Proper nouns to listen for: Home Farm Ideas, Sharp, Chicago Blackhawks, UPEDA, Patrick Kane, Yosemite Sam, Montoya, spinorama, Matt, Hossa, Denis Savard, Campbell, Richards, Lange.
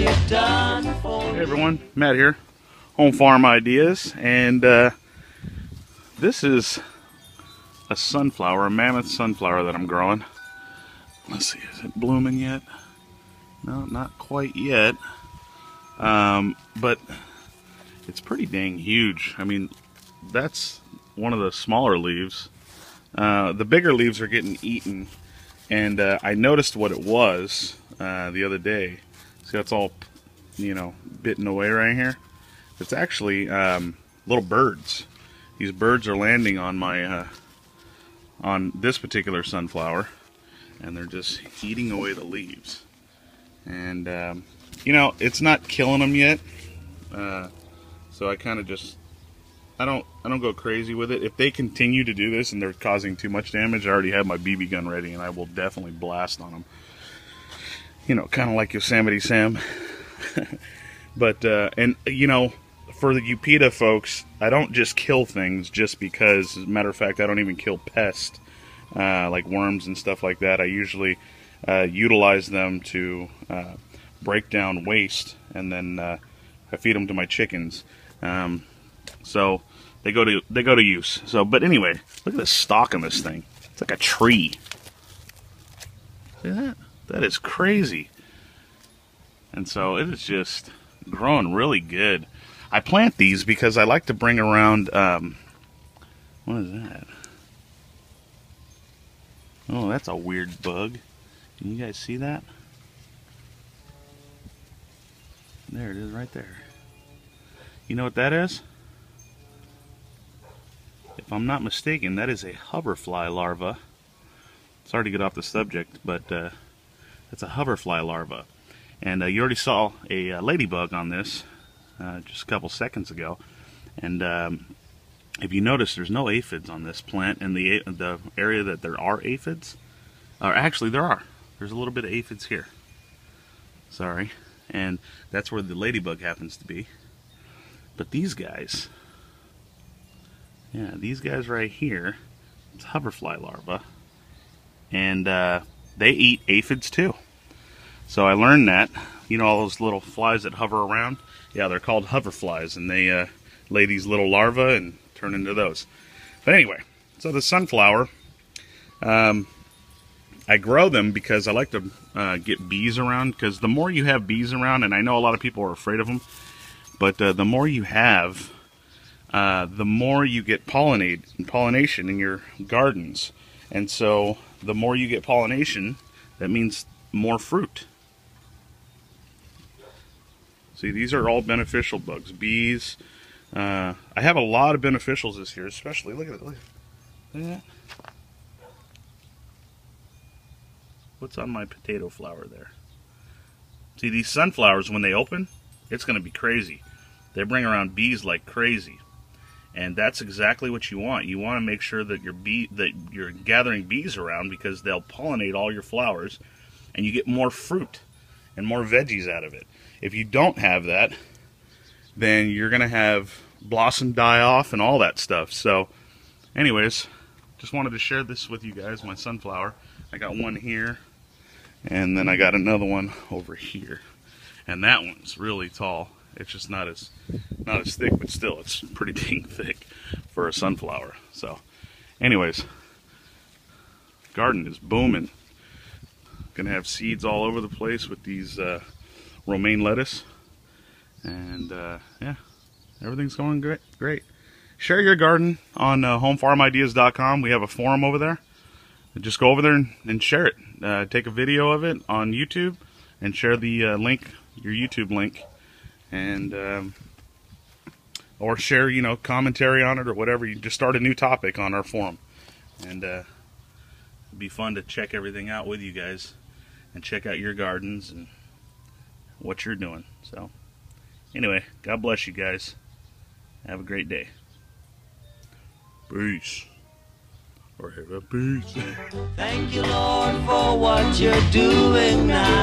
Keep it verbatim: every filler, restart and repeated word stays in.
you've done for me. Hey everyone, Matt here, Home Farm Ideas, and uh, this is a sunflower, a mammoth sunflower that I'm growing. Let's see, is it blooming yet? No, not quite yet, um, but it's pretty dang huge. I mean, that's one of the smaller leaves. Uh, the bigger leaves are getting eaten, and uh, I noticed what it was uh, the other day. See, that's all, you know, bitten away right here. It's actually um, little birds. These birds are landing on my, uh, on this particular sunflower, and they're just eating away the leaves. And um, you know, it's not killing them yet, uh, so I kind of just, I don't, I don't go crazy with it. If they continue to do this and they're causing too much damage, I already have my B B gun ready, and I will definitely blast on them. You know, kind of like Yosemite Sam. But uh, and you know, for the UPEDA folks, I don't just kill things just because, as a matter of fact, I don't even kill pests, uh, like worms and stuff like that. I usually uh, utilize them to uh, break down waste, and then uh, I feed them to my chickens. Um, so they go to they go to use. So, but anyway, look at the stalk on this thing. It's like a tree. See that? That is crazy. And so it is just growing really good. I plant these because I like to bring around, um, what is that? Oh, that's a weird bug. Can you guys see that? There it is right there. You know what that is? If I'm not mistaken, that is a hoverfly larva. Sorry to get off the subject, but uh, it's a hoverfly larva. And uh, you already saw a uh, ladybug on this. Uh, just a couple seconds ago, and um, if you notice, there's no aphids on this plant, and the the area that there are aphids, or actually there are, there's a little bit of aphids here, sorry, and that's where the ladybug happens to be. But these guys, yeah, these guys right here, it's hoverfly larvae, and uh, they eat aphids too. So I learned that, you know, all those little flies that hover around. Yeah, they're called hoverflies, and they uh, lay these little larvae and turn into those. But anyway, so the sunflower, um, I grow them because I like to uh, get bees around, because the more you have bees around, and I know a lot of people are afraid of them, but uh, the more you have, uh, the more you get pollinate, pollination in your gardens. And so the more you get pollination, that means more fruit. See, these are all beneficial bugs. Bees. Uh, I have a lot of beneficials this year, especially. Look at it. Look at that. What's on my potato flower there? See, these sunflowers, when they open, it's going to be crazy. They bring around bees like crazy. And that's exactly what you want. You want to make sure that your bee, that you're gathering bees around, because they'll pollinate all your flowers, and you get more fruit and more veggies out of it. If you don't have that, then you're going to have blossom die off and all that stuff. So anyways, just wanted to share this with you guys, my sunflower. I got one here, and then I got another one over here. And that one's really tall. It's just not as not as thick, but still, it's pretty dang thick for a sunflower. So anyways, garden is booming. Going to have seeds all over the place with these uh, romaine lettuce, and uh, yeah, everything's going great. Great. Share your garden on uh, home farm ideas dot com. We have a forum over there. Just go over there and, and share it. Uh, take a video of it on YouTube and share the uh, link, your YouTube link, and um, or share, you know, commentary on it or whatever. You just start a new topic on our forum, and uh, it'd be fun to check everything out with you guys and check out your gardens and what you're doing. So anyway, God bless you guys. Have a great day. Peace. Or have a peace. Thank you, Lord, for what you're doing now.